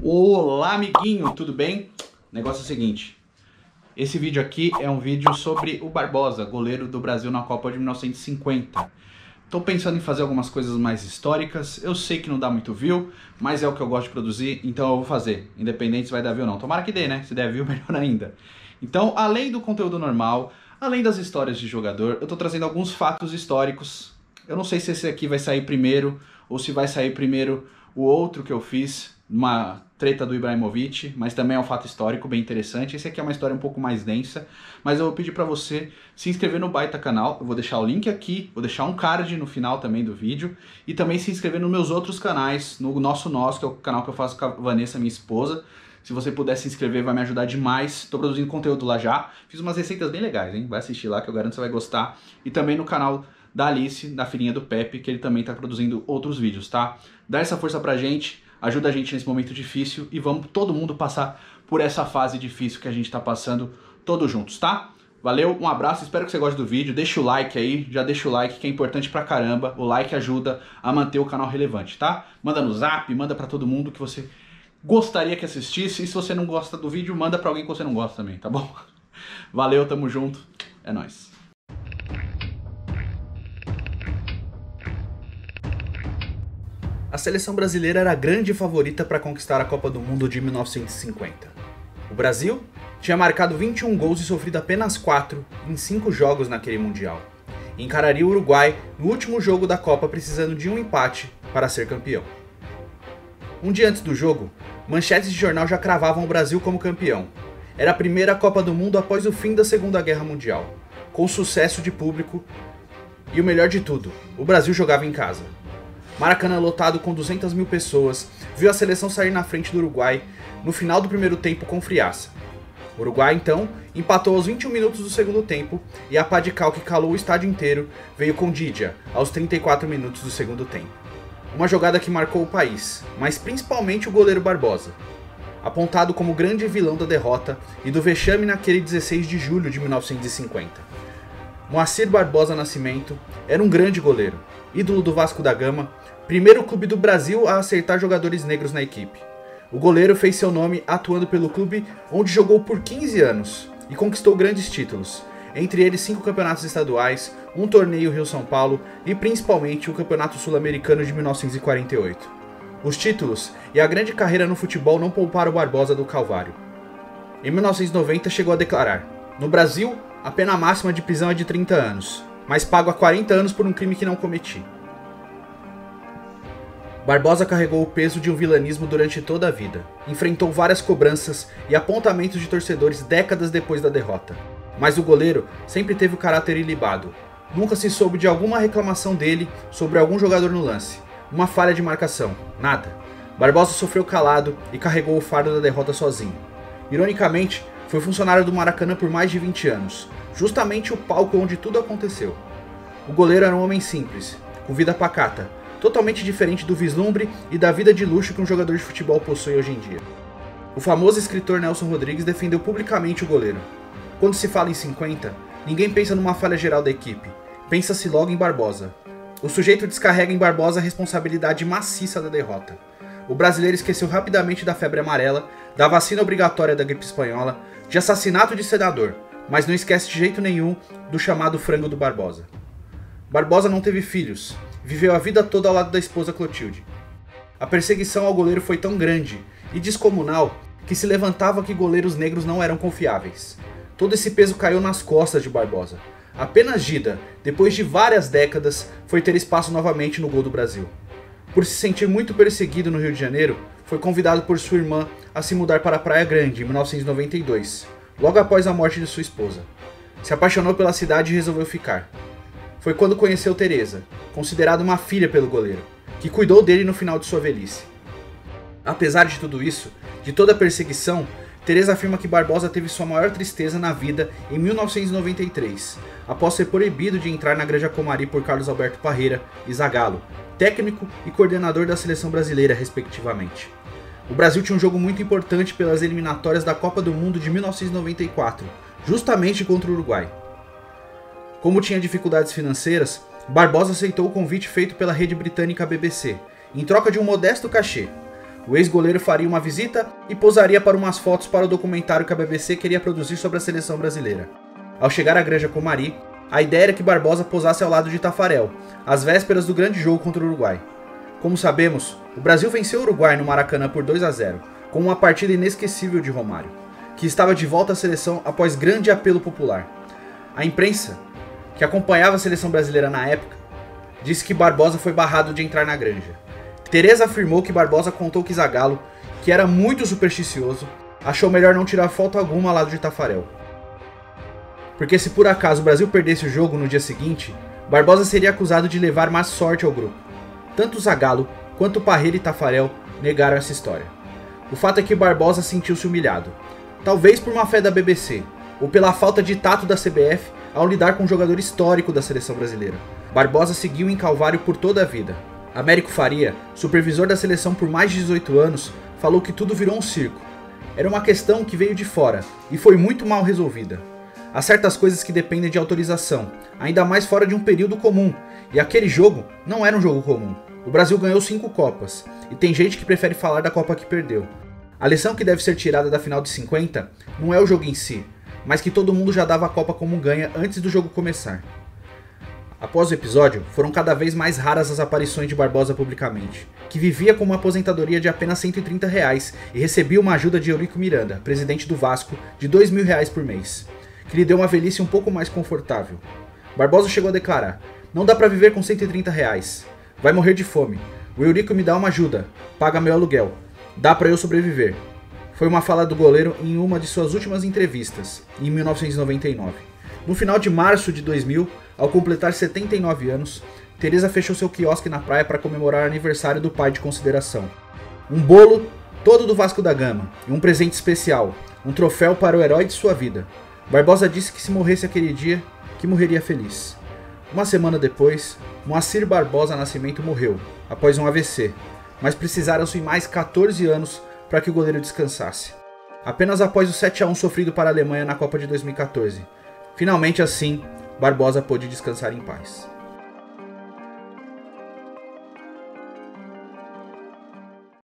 Olá, amiguinho, tudo bem? O negócio é o seguinte, esse vídeo aqui é um vídeo sobre o Barbosa, goleiro do Brasil na Copa de 1950. Tô pensando em fazer algumas coisas mais históricas, eu sei que não dá muito view, mas é o que eu gosto de produzir, então eu vou fazer, independente se vai dar view ou não. Tomara que dê, né? Se der view, melhor ainda. Então, além do conteúdo normal, além das histórias de jogador, eu tô trazendo alguns fatos históricos. Eu não sei se esse aqui vai sair primeiro, ou se vai sair primeiro o outro que eu fiz, uma treta do Ibrahimovic, mas também é um fato histórico bem interessante. Esse aqui é uma história um pouco mais densa, mas eu vou pedir pra você se inscrever no Baita Canal, eu vou deixar o link aqui, vou deixar um card no final também do vídeo, e também se inscrever nos meus outros canais, no Nosso Nosso, que é o canal que eu faço com a Vanessa, minha esposa. Se você puder se inscrever, vai me ajudar demais. Tô produzindo conteúdo lá já, fiz umas receitas bem legais, hein? Vai assistir lá que eu garanto que você vai gostar. E também no canal da Alice, da filhinha do Pepe, que ele também tá produzindo outros vídeos, tá? Dá essa força pra gente, ajuda a gente nesse momento difícil e vamos todo mundo passar por essa fase difícil que a gente tá passando todos juntos, tá? Valeu, um abraço, espero que você goste do vídeo, deixa o like aí, já deixa o like que é importante pra caramba, o like ajuda a manter o canal relevante, tá? Manda no zap, manda pra todo mundo que você gostaria que assistisse e se você não gosta do vídeo, manda pra alguém que você não gosta também, tá bom? Valeu, tamo junto, é nóis. A seleção brasileira era a grande favorita para conquistar a Copa do Mundo de 1950. O Brasil tinha marcado 21 gols e sofrido apenas 4 em 5 jogos naquele Mundial. E encararia o Uruguai no último jogo da Copa precisando de um empate para ser campeão. Um dia antes do jogo, manchetes de jornal já cravavam o Brasil como campeão. Era a primeira Copa do Mundo após o fim da Segunda Guerra Mundial, com sucesso de público e o melhor de tudo, o Brasil jogava em casa. Maracanã lotado com 200 mil pessoas, viu a seleção sair na frente do Uruguai no final do primeiro tempo com friaça. O Uruguai, então, empatou aos 21 minutos do segundo tempo e a pá de cal que calou o estádio inteiro veio com Dida aos 34 minutos do segundo tempo. Uma jogada que marcou o país, mas principalmente o goleiro Barbosa, apontado como o grande vilão da derrota e do vexame naquele 16 de julho de 1950. Moacir Barbosa Nascimento era um grande goleiro, ídolo do Vasco da Gama, primeiro clube do Brasil a aceitar jogadores negros na equipe. O goleiro fez seu nome atuando pelo clube onde jogou por 15 anos e conquistou grandes títulos, entre eles 5 campeonatos estaduais, um torneio Rio-São Paulo e principalmente o Campeonato Sul-Americano de 1948. Os títulos e a grande carreira no futebol não pouparam o Barbosa do calvário. Em 1990 chegou a declarar: "No Brasil, a pena máxima de prisão é de 30 anos, mas pago há 40 anos por um crime que não cometi." Barbosa carregou o peso de um vilanismo durante toda a vida, enfrentou várias cobranças e apontamentos de torcedores décadas depois da derrota. Mas o goleiro sempre teve o caráter ilibado, nunca se soube de alguma reclamação dele sobre algum jogador no lance, uma falha de marcação, nada. Barbosa sofreu calado e carregou o fardo da derrota sozinho. Ironicamente, foi funcionário do Maracanã por mais de 20 anos, justamente o palco onde tudo aconteceu. O goleiro era um homem simples, com vida pacata, totalmente diferente do vislumbre e da vida de luxo que um jogador de futebol possui hoje em dia. O famoso escritor Nelson Rodrigues defendeu publicamente o goleiro. Quando se fala em 50, ninguém pensa numa falha geral da equipe, pensa-se logo em Barbosa. O sujeito descarrega em Barbosa a responsabilidade maciça da derrota. O brasileiro esqueceu rapidamente da febre amarela, da vacina obrigatória da gripe espanhola, de assassinato de senador, mas não esquece de jeito nenhum do chamado frango do Barbosa. Barbosa não teve filhos, viveu a vida toda ao lado da esposa Clotilde. A perseguição ao goleiro foi tão grande e descomunal que se levantava que goleiros negros não eram confiáveis. Todo esse peso caiu nas costas de Barbosa. Apenas Dida, depois de várias décadas, foi ter espaço novamente no gol do Brasil. Por se sentir muito perseguido no Rio de Janeiro, foi convidado por sua irmã a se mudar para a Praia Grande em 1992, logo após a morte de sua esposa. Se apaixonou pela cidade e resolveu ficar. Foi quando conheceu Teresa, considerada uma filha pelo goleiro, que cuidou dele no final de sua velhice. Apesar de tudo isso, de toda a perseguição, Teresa afirma que Barbosa teve sua maior tristeza na vida em 1993, após ser proibido de entrar na Granja Comari por Carlos Alberto Parreira e Zagallo, técnico e coordenador da seleção brasileira, respectivamente. O Brasil tinha um jogo muito importante pelas eliminatórias da Copa do Mundo de 1994, justamente contra o Uruguai. Como tinha dificuldades financeiras, Barbosa aceitou o convite feito pela rede britânica BBC, em troca de um modesto cachê. O ex-goleiro faria uma visita e pousaria para umas fotos para o documentário que a BBC queria produzir sobre a seleção brasileira. Ao chegar à Granja Comari, a ideia era que Barbosa pousasse ao lado de Taffarel, às vésperas do grande jogo contra o Uruguai. Como sabemos, o Brasil venceu o Uruguai no Maracanã por 2-0, com uma partida inesquecível de Romário, que estava de volta à seleção após grande apelo popular. A imprensa, que acompanhava a seleção brasileira na época, disse que Barbosa foi barrado de entrar na granja. Teresa afirmou que Barbosa contou que Zagallo, que era muito supersticioso, achou melhor não tirar foto alguma ao lado de Taffarel. Porque se por acaso o Brasil perdesse o jogo no dia seguinte, Barbosa seria acusado de levar má sorte ao grupo. Tanto Zagallo quanto Parreira e Taffarel negaram essa história. O fato é que Barbosa sentiu-se humilhado, talvez por má fé da BBC, ou pela falta de tato da CBF ao lidar com um jogador histórico da seleção brasileira. Barbosa seguiu em calvário por toda a vida. Américo Faria, supervisor da seleção por mais de 18 anos, falou que tudo virou um circo. Era uma questão que veio de fora e foi muito mal resolvida. Há certas coisas que dependem de autorização, ainda mais fora de um período comum, e aquele jogo não era um jogo comum. O Brasil ganhou 5 Copas, e tem gente que prefere falar da Copa que perdeu. A lição que deve ser tirada da final de 50 não é o jogo em si, mas que todo mundo já dava a Copa como ganha antes do jogo começar. Após o episódio, foram cada vez mais raras as aparições de Barbosa publicamente, que vivia com uma aposentadoria de apenas R$130 e recebia uma ajuda de Eurico Miranda, presidente do Vasco, de R$2.000 por mês, que lhe deu uma velhice um pouco mais confortável. Barbosa chegou a declarar: "Não dá pra viver com R$130, vai morrer de fome, o Eurico me dá uma ajuda, paga meu aluguel, dá pra eu sobreviver." Foi uma fala do goleiro em uma de suas últimas entrevistas, em 1999. No final de março de 2000, ao completar 79 anos, Teresa fechou seu quiosque na praia para comemorar o aniversário do pai de consideração. Um bolo todo do Vasco da Gama, e um presente especial, um troféu para o herói de sua vida. Barbosa disse que se morresse aquele dia, que morreria feliz. Uma semana depois, Moacir Barbosa Nascimento morreu, após um AVC, mas precisaram-se mais 14 anos para que o goleiro descansasse. Apenas após o 7-1 sofrido para a Alemanha na Copa de 2014. Finalmente assim, Barbosa pôde descansar em paz.